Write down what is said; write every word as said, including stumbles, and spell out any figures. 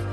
God.